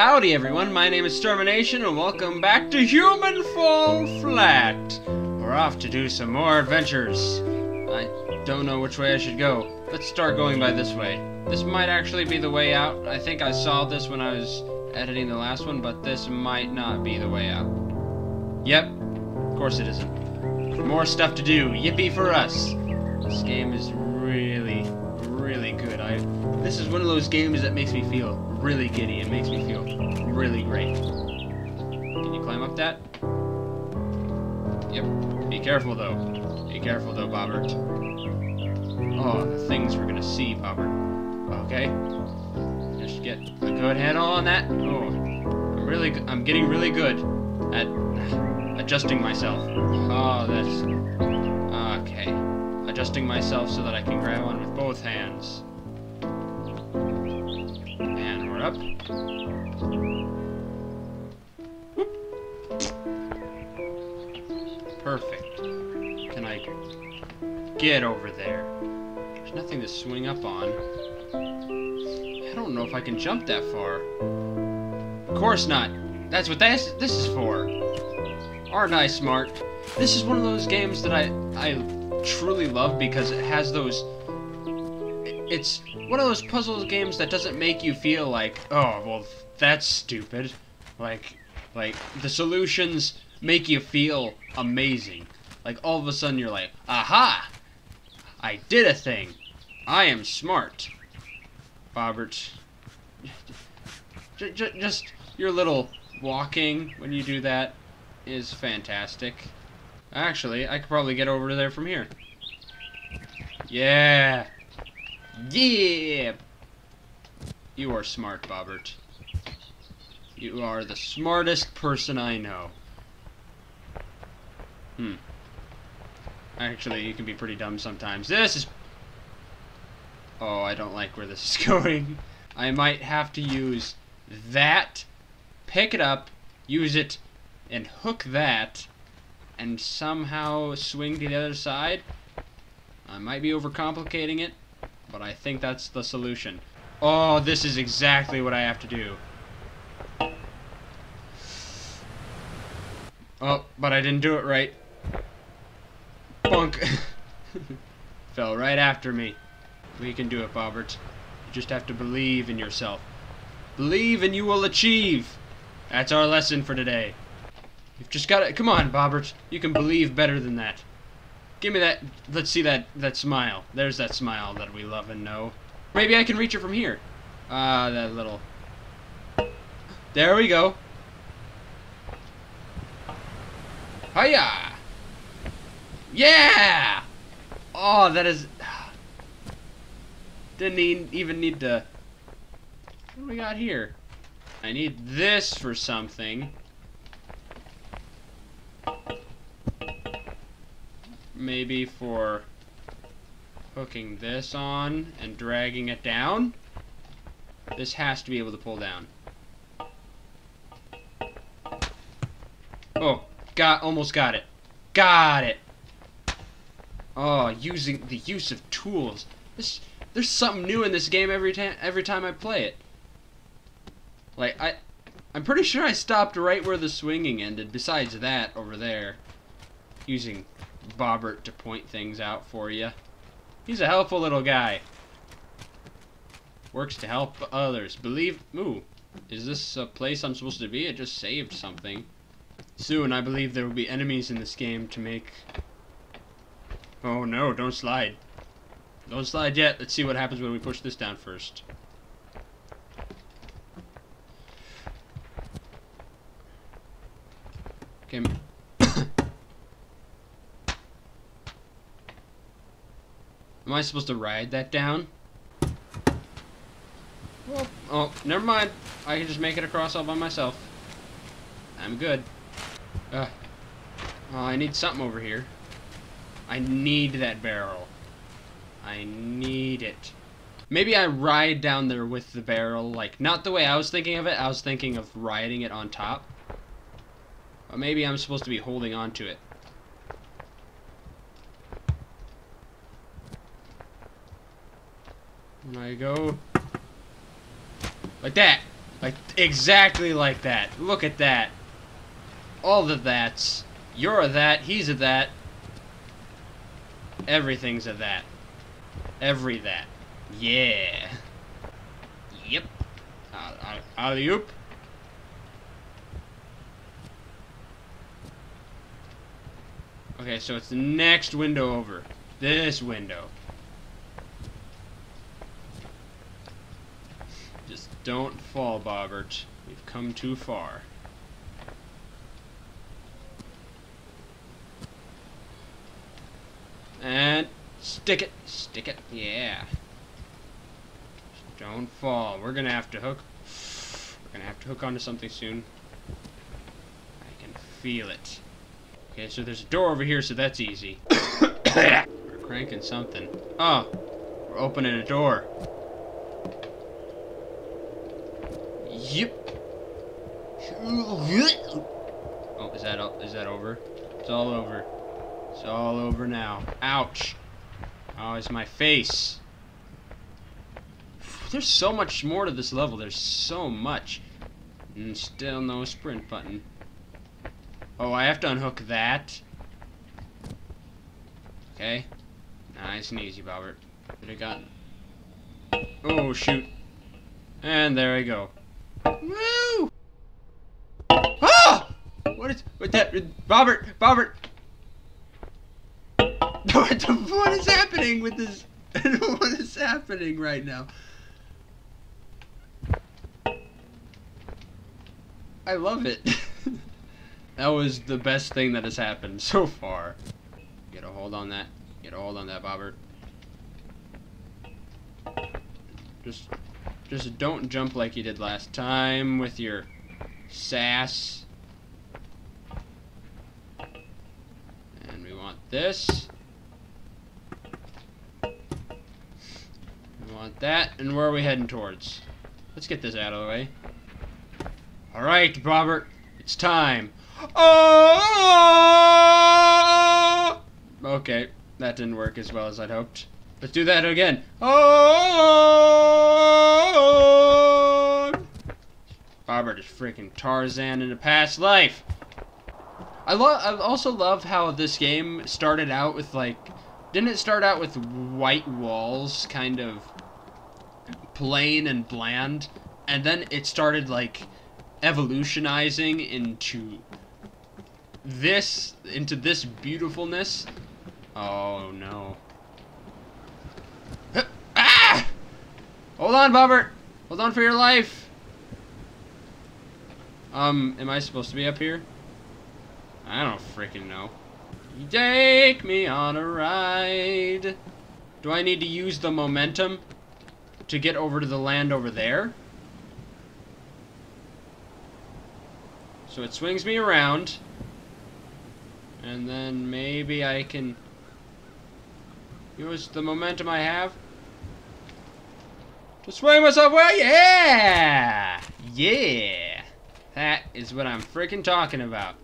Howdy everyone, my name is Termination and welcome back to Human Fall Flat. We're off to do some more adventures. I don't know which way I should go. Let's start going by this way. This might actually be the way out. I think I saw this when I was editing the last one, but this might not be the way out. Yep, of course it isn't. More stuff to do. Yippee for us. This game is really, really good. This is one of those games that makes me feel really giddy. It makes me feel really great. Can you climb up that? Yep. Be careful though. Be careful though, Bobbert. Oh, the things we're gonna see, Bobbert. Okay. Just get a good handle on that. Oh, I'm getting really good at adjusting myself. Oh, that's okay. Adjusting myself so that I can grab on with both hands. Up. Perfect. Can I get over there? There's nothing to swing up on. I don't know if I can jump that far. Of course not. That's what this is for. Aren't I smart? This is one of those games that I truly love because it has those... It's one of those puzzle games that doesn't make you feel like, oh, well, that's stupid. Like the solutions make you feel amazing. Like, all of a sudden you're like, aha! I did a thing. I am smart. Bobbert. Just your little walking when you do that is fantastic. Actually, I could probably get over there from here. Yeah! Yeah! You are smart, Bobbert. You are the smartest person I know. Actually, you can be pretty dumb sometimes. This is... Oh, I don't like where this is going. I might have to use that, pick it up, use it, and hook that, and somehow swing to the other side. I might be overcomplicating it. But I think that's the solution. Oh, this is exactly what I have to do. Oh, but I didn't do it right. Bunk. Fell right after me. We can do it, Bobbert. You just have to believe in yourself. Believe and you will achieve. That's our lesson for today. You've just got to... Come on, Bobbert. You can believe better than that. Give me that, let's see that smile. There's that smile that we love and know. Maybe I can reach it from here. That little... There we go. Hiya! Yeah! Oh, that is... Didn't even need to... What do we got here? I need this for something. Maybe for hooking this on and dragging it down. This has to be able to pull down. Oh, almost got it. Got it. Oh, using the use of tools. There's something new in this game every time I play it. Like I'm pretty sure I stopped right where the swinging ended. Besides that, over there, using Bobbert to point things out for you. He's a helpful little guy. Works to help others. Believe... Ooh. Is this a place I'm supposed to be? It just saved something. Soon, I believe there will be enemies in this game to make... Oh no, don't slide. Don't slide yet. Let's see what happens when we push this down first. Okay... Am I supposed to ride that down? Well, oh, never mind. I can just make it across all by myself. I'm good. Oh, I need something over here. I need that barrel. I need it. Maybe I ride down there with the barrel, like, not the way I was thinking of it. I was thinking of riding it on top. But maybe I'm supposed to be holding on to it. I go like that. Like, exactly like that. Look at that. All the that's. You're a that, he's a that. Everything's a that. Every that. Yeah. Yep. Alley-oop. Okay, so it's the next window over. This window. Just don't fall, Bobbert. We've come too far. And stick it. Stick it. Yeah. Just don't fall. We're gonna have to hook. We're gonna have to hook onto something soon. I can feel it. Okay, so there's a door over here, so that's easy. We're cranking something. Oh, we're opening a door. Yep. Oh, is that all? Is that over? It's all over. It's all over now. Ouch. Oh, it's my face. There's so much more to this level. There's so much. And still no sprint button. Oh, I have to unhook that. Okay. Nice and easy, Bobbert. What I got? Oh, shoot. And there I go. Woo! Ah! What is... What that... Bobbert! Bobbert! What is happening with this? What is happening right now? I love it. That was the best thing that has happened so far. Get a hold on that. Get a hold on that, Bobbert. Just don't jump like you did last time with your sass. And we want this. We want that. And where are we heading towards? Let's get this out of the way. Alright, Bobbert. It's time. Oh! Okay, that didn't work as well as I'd hoped. Let's do that again. Oh! Bobbert is freaking Tarzan in a past life. I also love how this game started out with like, didn't it start out with white walls, kind of plain and bland, and then it started like evolutionizing into this, beautifulness. Oh no. Ah! Hold on, Bobbert! Hold on for your life! Am I supposed to be up here? I don't freaking know. Take me on a ride! Do I need to use the momentum to get over to the land over there? So it swings me around. And then maybe I can use the momentum I have to swing myself away. Yeah! Yeah! That is what I'm freaking talking about.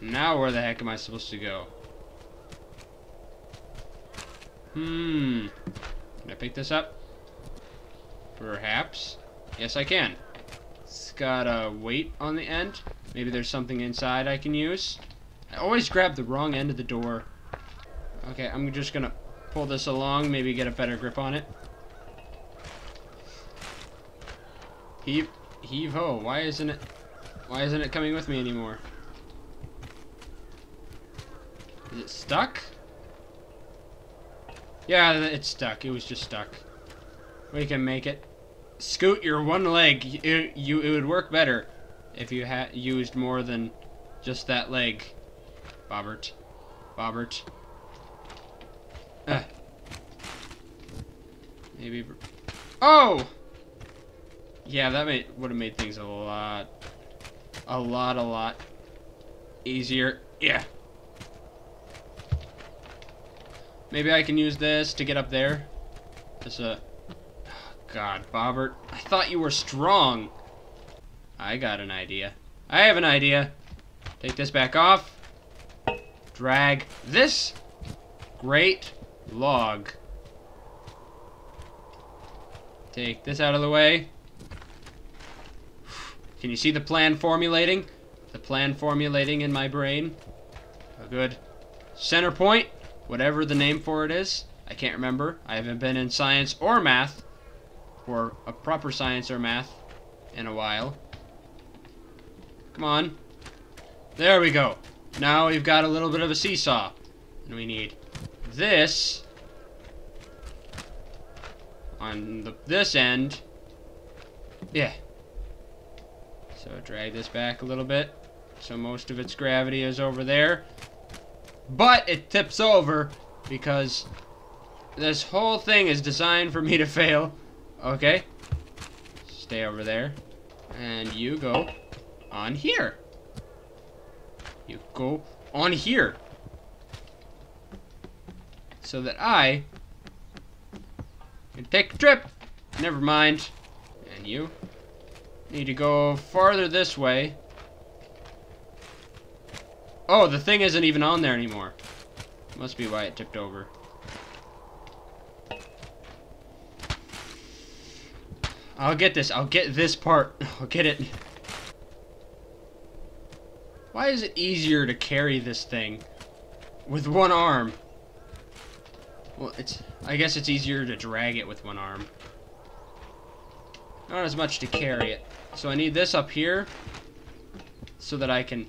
Now where the heck am I supposed to go? Can I pick this up? Perhaps. Yes, I can. It's got a weight on the end. Maybe there's something inside I can use. I always grab the wrong end of the door. Okay, I'm just gonna pull this along, maybe get a better grip on it. Heave ho, why isn't it coming with me anymore? Is it stuck? Yeah, it's stuck. It was just stuck. We can make it. Scoot your one leg. It would work better if you had used more than just that leg, Bobbert. Bobbert. Maybe. Oh. Yeah, that would have made things a lot easier. Yeah. Maybe I can use this to get up there. Just a. God, Bobbert, I thought you were strong. I got an idea. I have an idea. Take this back off. Drag this great log. Take this out of the way. Can you see the plan formulating? The plan formulating in my brain. A good center point, whatever the name for it is. I can't remember. I haven't been in science or math, or a proper science or math, in a while. Come on. There we go. Now we've got a little bit of a seesaw. And we need this on this end. Yeah. So drag this back a little bit. So most of its gravity is over there. But it tips over because this whole thing is designed for me to fail. Okay. Stay over there. And you go on here. You go on here. So that I can take a trip. Never mind. And you need to go farther this way. Oh, the thing isn't even on there anymore. Must be why it tipped over. I'll get this. I'll get this part. I'll get it. Why is it easier to carry this thing with one arm? Well, it's, I guess it's easier to drag it with one arm. Not as much to carry it. So I need this up here so that I can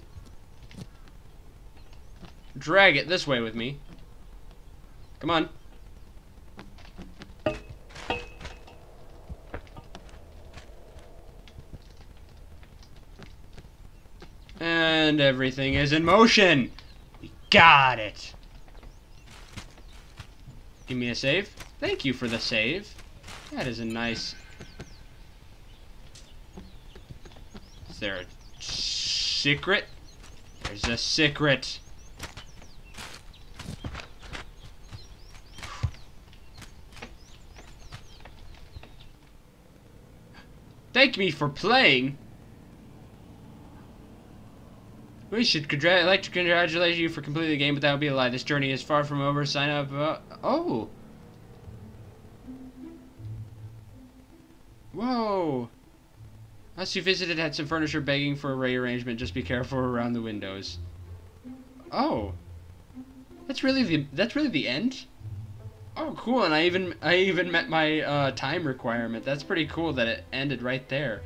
drag it this way with me. Come on. And everything is in motion. We got it. Give me a save. Thank you for the save. That is a nice... Is there a secret? There's a secret. Thank me for playing. We should like to congratulate you for completing the game, but that would be a lie. This journey is far from over. Sign up. Oh. Whoa. Us who visited had some furniture begging for a rearrangement. Just be careful around the windows. Oh. That's really the end? Oh, cool. And I even met my time requirement. That's pretty cool that it ended right there.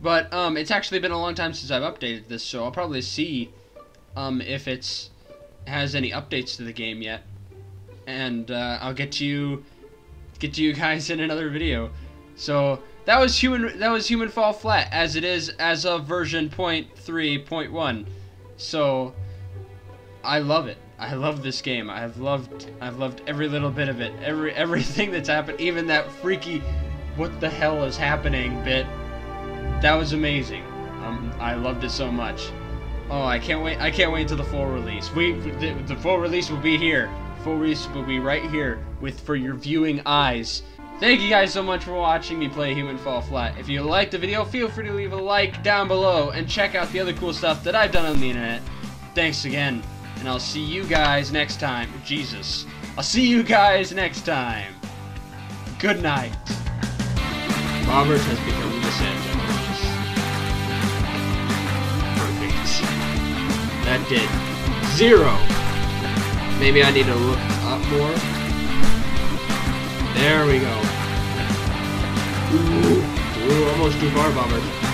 But it's actually been a long time since I've updated this, so I'll probably see if it has any updates to the game yet. And I'll get to you guys in another video. So that was Human Fall Flat as it is as of version 0.3.1. So I love it. I love this game. I've loved every little bit of it. Everything that's happened, even that freaky what the hell is happening bit. That was amazing. I loved it so much. Oh, I can't wait until the full release. The full release will be here. Full release will be right here for your viewing eyes. Thank you guys so much for watching me play Human Fall Flat. If you liked the video, feel free to leave a like down below and check out the other cool stuff that I've done on the internet. Thanks again, and I'll see you guys next time. Jesus. I'll see you guys next time. Good night. Bobbert has become the same. That did zero. Maybe I need to look up more. There we go. Ooh, almost too far, Bobbert.